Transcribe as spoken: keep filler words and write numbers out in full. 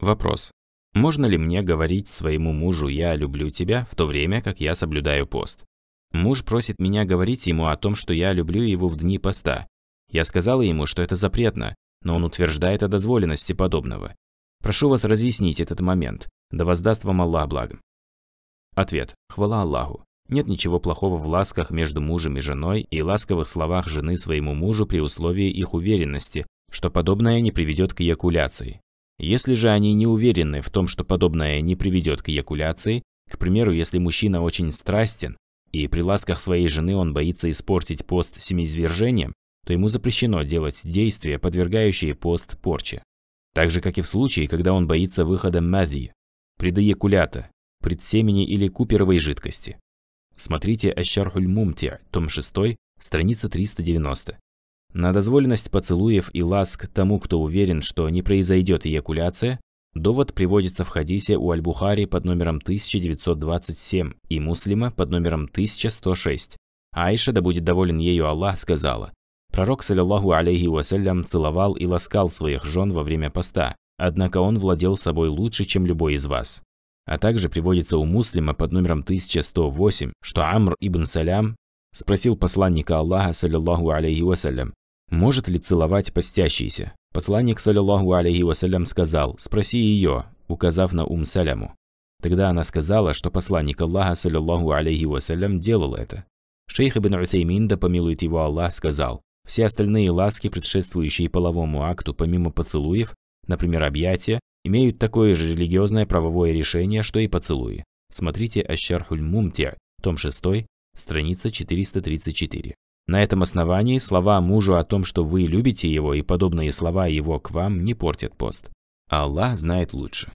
Вопрос. Можно ли мне говорить своему мужу «я люблю тебя», в то время как я соблюдаю пост? Муж просит меня говорить ему о том, что я люблю его в дни поста. Я сказала ему, что это запретно, но он утверждает о дозволенности подобного. Прошу вас разъяснить этот момент. Да воздаст вам Аллах благо. Ответ. Хвала Аллаху. Нет ничего плохого в ласках между мужем и женой и ласковых словах жены своему мужу при условии их уверенности, что подобное не приведет к эякуляции. Если же они не уверены в том, что подобное не приведет к эякуляции, к примеру, если мужчина очень страстен, и при ласках своей жены он боится испортить пост семиизвержением, то ему запрещено делать действия, подвергающие пост порче. Так же, как и в случае, когда он боится выхода мази, предоякулята, предсемени или куперовой жидкости. Смотрите Аш-Шарх уль-Мумти', том шесть, страница триста девяносто. На дозволенность поцелуев и ласк тому, кто уверен, что не произойдет эякуляция, довод приводится в хадисе у Аль-Бухари под номером тысяча девятьсот двадцать семь и Муслима под номером тысяча сто шесть. Аиша, да будет доволен ею Аллах, сказала: «Пророк, саллаллаху алейхи вассалям, целовал и ласкал своих жен во время поста, однако он владел собой лучше, чем любой из вас». А также приводится у Муслима под номером тысяча сто восемь, что Амр ибн Салям спросил посланника Аллаха, саллаллаху алейхи вассалям: «Может ли целовать постящийся?» Посланник, саллаллаху алейхи вассалям, сказал: «Спроси ее», указав на Ум Саляму. Тогда она сказала, что посланник Аллаха, саллаллаху алейхи вассалям, делал это. Шейх ибн Утеймин, да помилует его Аллах, сказал: «Все остальные ласки, предшествующие половому акту, помимо поцелуев, например, объятия, имеют такое же религиозное правовое решение, что и поцелуи». Смотрите Аш-Шарх уль-Мумти', том шесть, страница четыреста тридцать четыре. На этом основании слова мужу о том, что вы любите его, и подобные слова его к вам не портят пост. Аллах знает лучше.